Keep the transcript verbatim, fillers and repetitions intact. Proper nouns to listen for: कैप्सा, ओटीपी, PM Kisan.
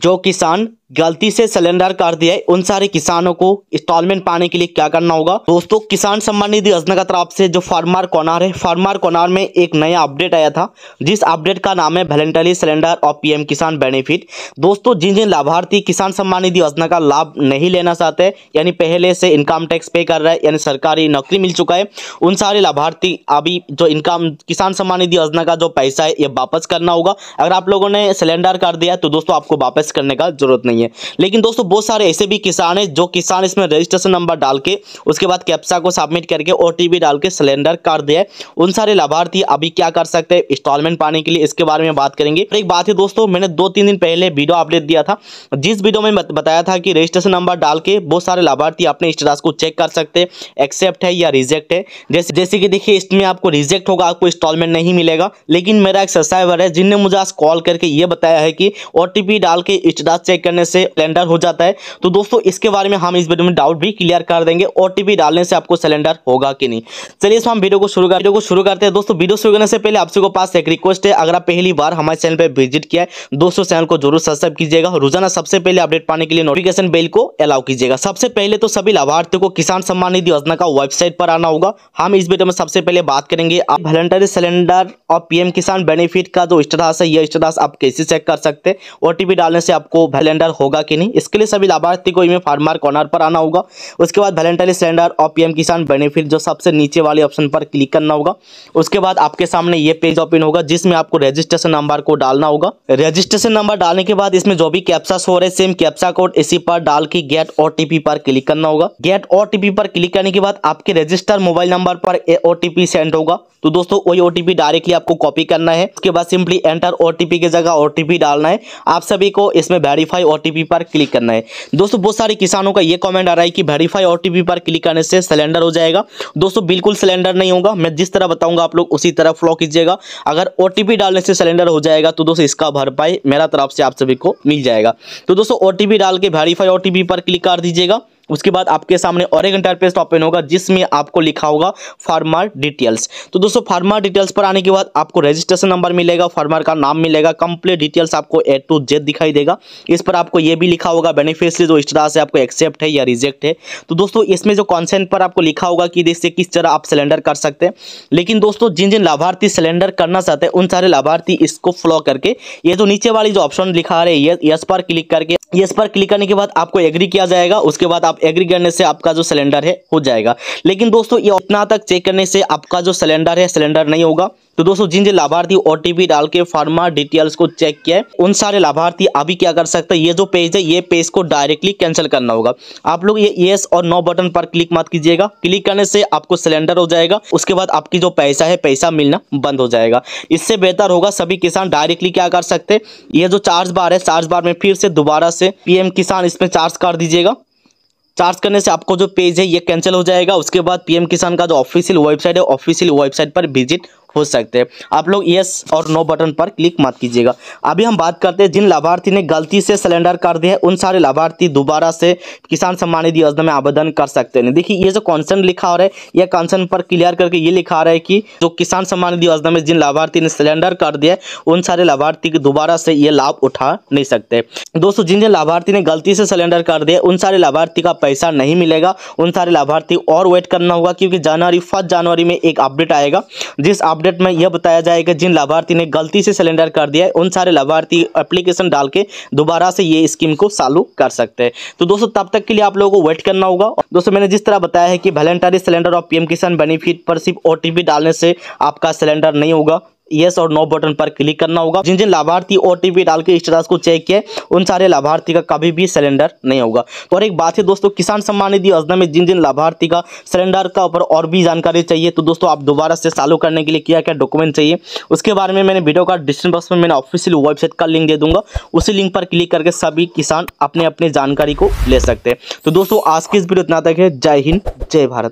जो किसान गलती से सिलेंडर कर दिए उन सारे किसानों को इंस्टॉलमेंट पाने के लिए क्या करना होगा। दोस्तों, किसान सम्मान निधि योजना का तरफ से जो फार्मर कॉर्नर है, फार्मर कॉर्नर में एक नया अपडेट आया था, जिस अपडेट का नाम है वॉलंटरी सिलेंडर और पीएम किसान बेनिफिट। दोस्तों, जिन जिन लाभार्थी किसान सम्मान निधि योजना का लाभ नहीं लेना चाहते, यानी पहले से इनकम टैक्स पे कर रहे हैं, यानी सरकारी नौकरी मिल चुका है, उन सारे लाभार्थी अभी जो इनकम किसान सम्मान निधि योजना का जो पैसा है ये वापस करना होगा। अगर आप लोगों ने सिलेंडर कर दिया तो दोस्तों आपको वापस करने का जरूरत नहीं है। लेकिन दोस्तों, बहुत सारे ऐसे भी किसान हैं जो किसान इसमें रजिस्ट्रेशन नंबर डाल के उसके बाद कैप्सा को सबमिट करके ओटीपी डाल के सिलेंडर कर दिया, उन सारे लाभार्थी अभी क्या कर सकते हैं इंस्टॉलमेंट पाने के लिए, इसके बारे में बात करेंगे। एक बात है दोस्तों, मैंने दो तीन दिन पहले वीडियो अपडेट दिया था, जिस वीडियो में बताया था कि रजिस्ट्रेशन नंबर डाल के बहुत सारे लाभार्थी अपने स्टेटस को चेक कर सकते हैं, एक्सेप्ट है या रिजेक्ट है। जैसे जैसे कि देखिए, इसमें आपको रिजेक्ट होगा, आपको इंस्टॉलमेंट नहीं मिलेगा। लेकिन मेरा एक सब्सक्राइबर है जिनने मुझे आज कॉल करके ये बताया है कि ओटीपी डाल के स्टेटस चेक करने से सिलेंडर हो जाता है। तो दोस्तों, इसके बारे में हम इस वीडियो में डाउट भी क्लियर कर देंगे, ओटीपी डालने से आपको सिलेंडर होगा कि नहीं। चलिए हम वीडियो को शुरू कर वीडियो को शुरू करते हैं। दोस्तों, वीडियो शुरू करने से पहले आपसे को पास एक रिक्वेस्ट है, अगर आप पहली बार हमारे चैनल पर विजिट किया है दोस्तों, चैनल को जरूर सब्सक्राइब कीजिएगा। रोजाना सबसे पहले अपडेट पाने के लिए नोटिफिकेशन बेल को अलाउ कीजिएगा। सबसे पहले तो सभी लाभार्थियों को किसान सम्मान निधि योजना का वेबसाइट पर आना होगा। हम इस वीडियो में सबसे पहले बात करेंगे वॉलंटरी सिलेंडर और पीएम किसान बेनिफिट का जो स्टेटस है, यह स्टेटस आप कैसे चेक कर सकते हैं, ओटीपी डालने से आपको सिलेंडर होगा कि नहीं। इसके लिए सभी लाभार्थी को इसमें फार्मर कॉर्नर पर आना होगा। उसके बाद वॉलंटरी सिलेंडर और पीएम किसान बेनिफिट जो सबसे नीचे वाले ऑप्शन पर क्लिक करना होगा। उसके बाद आपके सामने ये पेज ओपन होगा, जिसमें आपको रजिस्ट्रेशन नंबर को डालना होगा। रजिस्ट्रेशन नंबर डालने के बाद इसमें जो भी कैप्सा हो रहे सेम कैप्सा कोड इसी पर डाल के गेट ओटीपी पर क्लिक करना होगा। गेट ओटीपी पर क्लिक करने के बाद आपके रजिस्टर मोबाइल नंबर पर ओटीपी सेंड होगा। तो दोस्तों, वही ओटीपी डायरेक्टली आपको कॉपी करना है। उसके बाद सिंपली एंटर ओटीपी की जगह ओटीपी डालना है। आप सभी को इसमें वेरीफाई ओटीपी पर क्लिक करना है। दोस्तों, बहुत सारे किसानों का ये कमेंट आ रहा है कि वेरीफाई ओटीपी पर क्लिक करने से सिलेंडर हो जाएगा। दोस्तों, बिल्कुल सिलेंडर नहीं होगा। मैं जिस तरह बताऊंगा आप लोग उसी तरह फॉलो कीजिएगा। अगर ओटीपी डालने से सिलेंडर हो जाएगा तो दोस्तों इसका भरपाई मेरा तरफ से आप सभी को मिल जाएगा। तो दोस्तों, ओटीपी डाल के वेरीफाई ओटीपी पर क्लिक कर दीजिएगा। उसके बाद आपके सामने और एक इंटरफेस ओपन होगा, जिसमें आपको लिखा होगा फार्मर डिटेल्स। तो दोस्तों, फार्मर डिटेल्स पर आने के बाद आपको रजिस्ट्रेशन नंबर मिलेगा, फार्मर का नाम मिलेगा, कंप्लीट डिटेल्स आपको ए टू जेड दिखाई देगा। इस पर आपको ये भी लिखा होगा बेनिफिशियरी जो स्टेटस है आपको एक्सेप्ट है या रिजेक्ट है। तो दोस्तों, इसमें जो कंसेंट पर आपको लिखा होगा कि इससे किस तरह आप सिलेंडर कर सकते हैं। लेकिन दोस्तों, जिन जिन लाभार्थी सिलेंडर करना चाहते हैं उन सारे लाभार्थी इसको फॉलो करके ये जो नीचे वाली जो ऑप्शन लिखा रहे है यस पर क्लिक करके यस पर क्लिक करने के बाद आपको एग्री किया जाएगा। उसके बाद आप एग्री करने से आपका जो सिलेंडर है हो जाएगा। लेकिन दोस्तों, ये इतना तक चेक करने से आपका जो सिलेंडर है सिलेंडर नहीं होगा। तो दोस्तों, जिन जिन लाभार्थी ओटीपी डाल के फार्मर डिटेल्स को चेक किया है उन सारे लाभार्थी अभी क्या कर सकते हैं, ये जो पेज है ये पेज को डायरेक्टली कैंसिल करना होगा। आप लोग ये येस और नो बटन पर क्लिक मत कीजिएगा। क्लिक करने से आपको सिलेंडर हो जाएगा। उसके बाद आपकी जो पैसा है पैसा मिलना बंद हो जाएगा। इससे बेहतर होगा सभी किसान डायरेक्टली क्या कर सकते, ये जो चार्ज बार है चार्ज बार में फिर से दोबारा से पीएम किसान इसमें चार्ज कर दीजिएगा। चार्ज करने से आपको जो पेज है ये कैंसिल हो जाएगा। उसके बाद पीएम किसान का जो ऑफिशियल वेबसाइट है ऑफिशियल वेबसाइट पर विजिट हो सकते हैं। आप लोग यस और नो बटन पर क्लिक मत कीजिएगा। अभी हम बात करते हैं जिन लाभार्थी ने गलती से सिलेंडर कर दिया है उन सारे लाभार्थी दोबारा से किसान सम्मान निधि योजना में आवेदन कर सकते हैं। देखिए, ये जो कंसर्न लिखा हो रहा है यह कंसर्न पर क्लियर करके ये लिखा आ रहा है कि जो किसान सम्मान निधि योजना में जिन लाभार्थी ने सिलेंडर कर दिया है उन सारे लाभार्थी दोबारा से ये लाभ उठा नहीं सकते। दोस्तों, जिन जिन लाभार्थी ने गलती से सिलेंडर कर दिया उन सारे लाभार्थी का पैसा नहीं मिलेगा। उन सारे लाभार्थी और वेट करना होगा, क्योंकि जनवरी फर्स्ट जनवरी में एक अपडेट आएगा, जिस अपडेट में यह बताया जाएगा जिन लाभार्थी ने गलती से सिलेंडर कर दिया है उन सारे लाभार्थी एप्लीकेशन डाल के दोबारा से ये स्कीम को चालू कर सकते हैं। तो दोस्तों, तब तक के लिए आप लोगों को वेट करना होगा। दोस्तों, मैंने जिस तरह बताया है कि वॉलंटरी सिलेंडर और पीएम किसान बेनिफिट पर सिर्फ ओटीपी डालने से आपका सिलेंडर नहीं होगा। यस और नो बटन पर क्लिक करना होगा। जिन जिन लाभार्थी ओटीपी डाल के स्टेटस को चेक किए उन सारे लाभार्थी का कभी भी सिलेंडर नहीं होगा। और एक बात है दोस्तों, किसान सम्मान निधि योजना में जिन जिन लाभार्थी का सिलेंडर का ऊपर और भी जानकारी चाहिए तो दोस्तों आप दोबारा से चालू करने के लिए क्या क्या डॉक्यूमेंट चाहिए उसके बारे में मैंने वीडियो का डिस्क्रिप्शन बॉक्स में मैंने ऑफिशियल वेबसाइट का लिंक दे दूंगा। उसी लिंक पर क्लिक करके सभी किसान अपने अपने जानकारी को ले सकते हैं। तो दोस्तों, आज की इस वीडियो इतना तक है। जय हिंद, जय भारत।